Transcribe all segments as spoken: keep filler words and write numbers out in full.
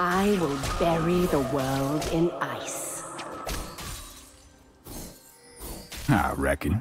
I will bury the world in ice. I reckon.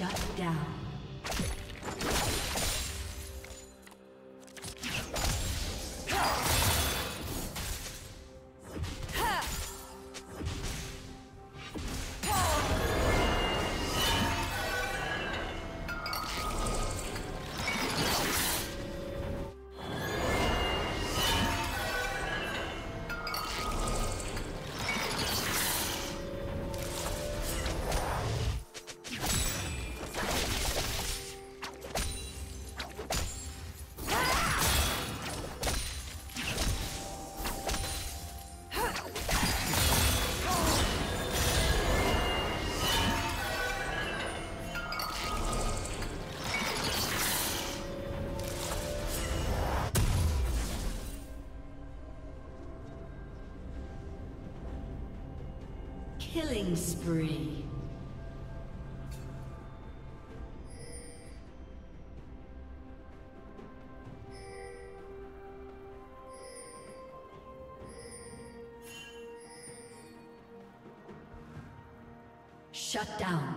Shut down. Killing spree. Shut down.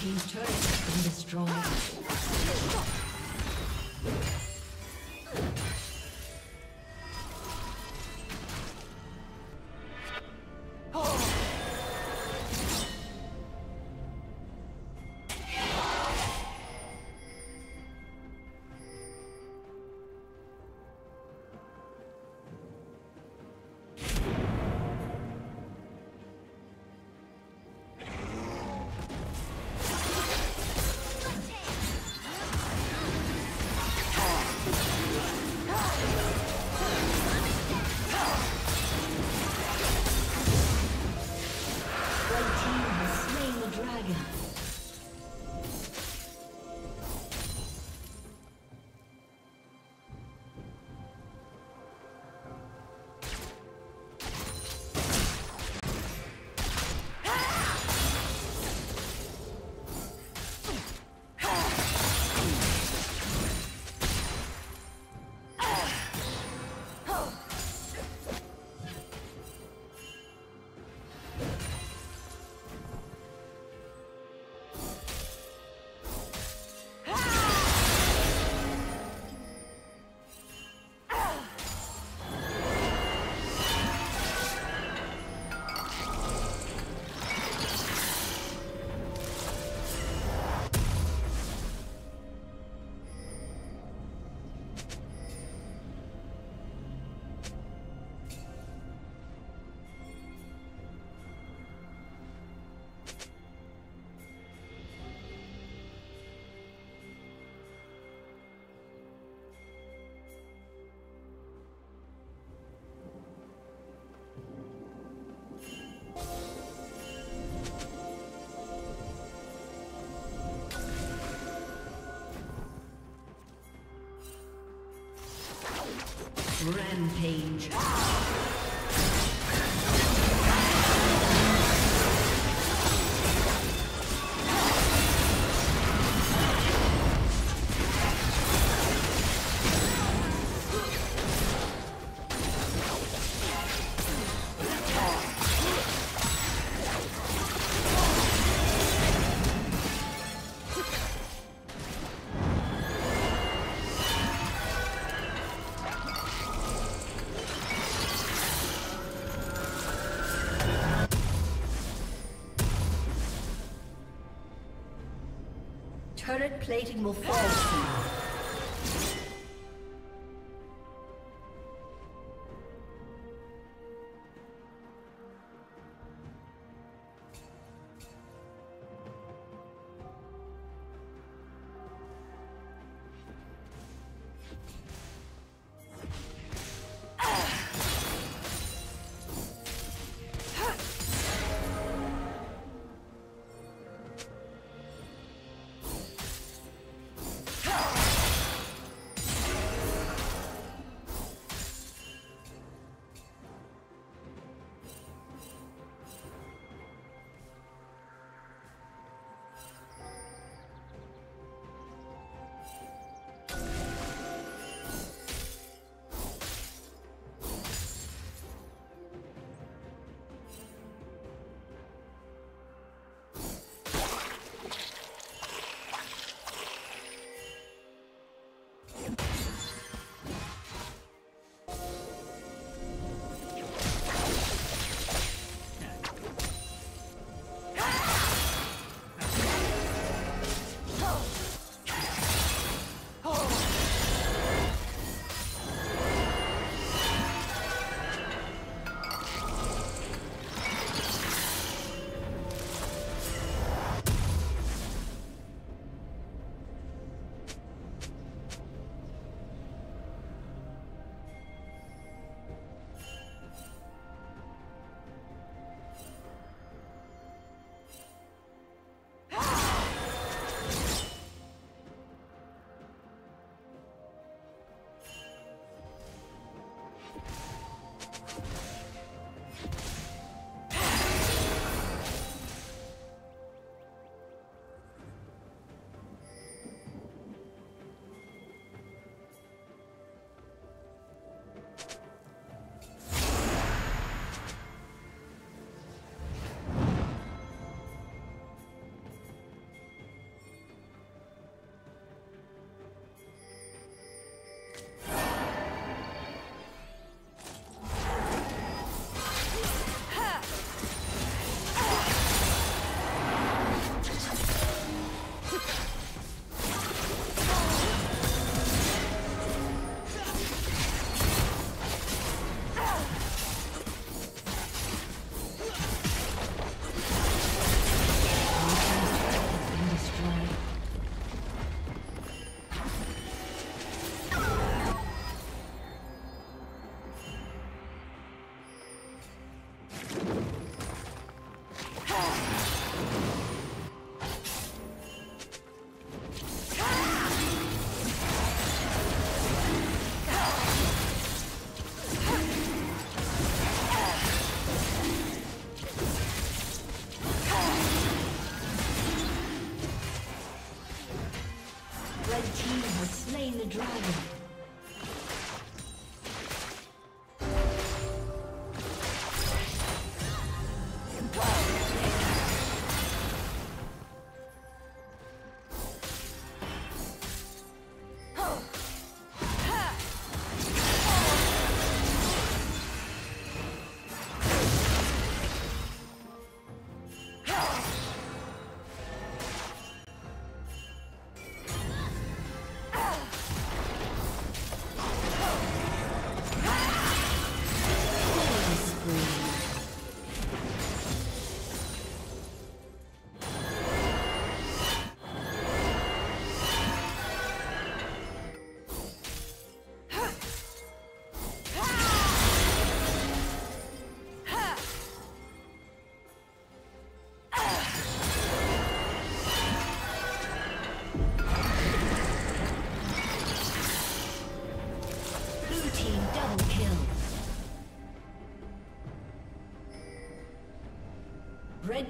Team's turret has been destroyed. Oh! Rampage. Turret plating will fall soon.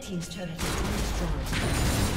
team's turret has been destroyed.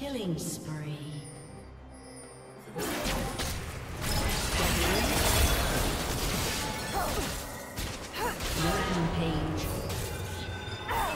Killing spree. Rampage. Wow.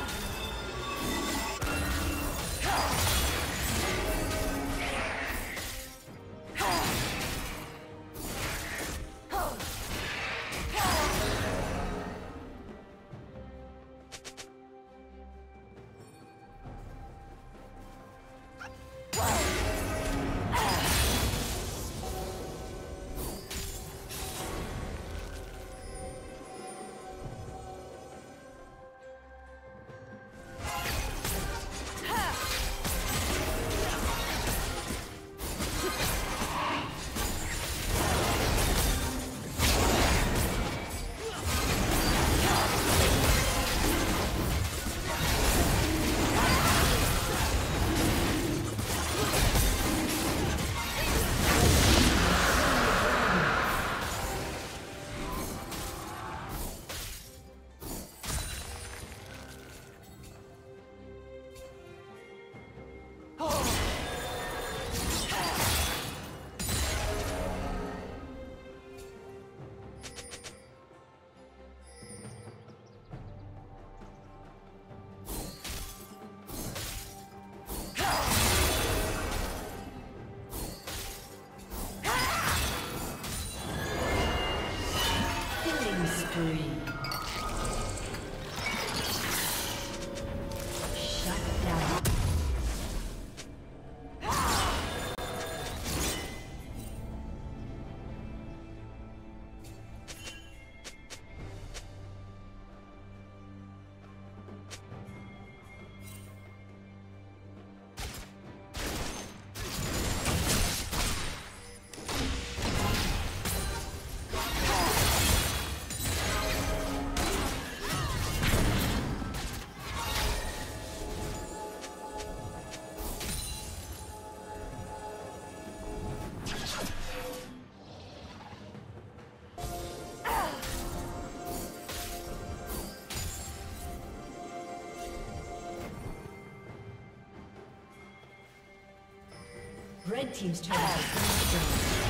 Red team's turret has been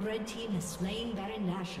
Red team has slain Baron Nashor.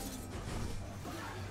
turret has been destroyed.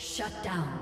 Shut down.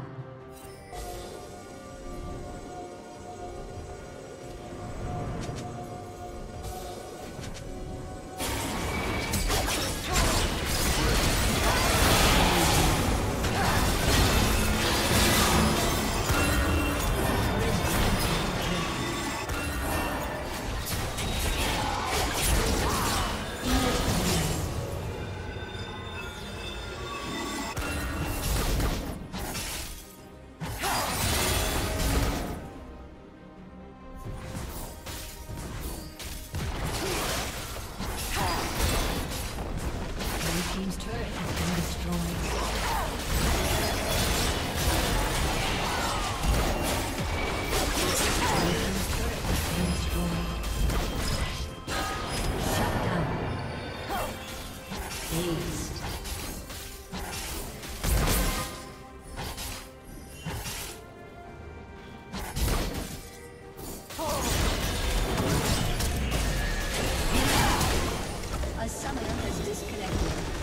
A summoner has disconnected.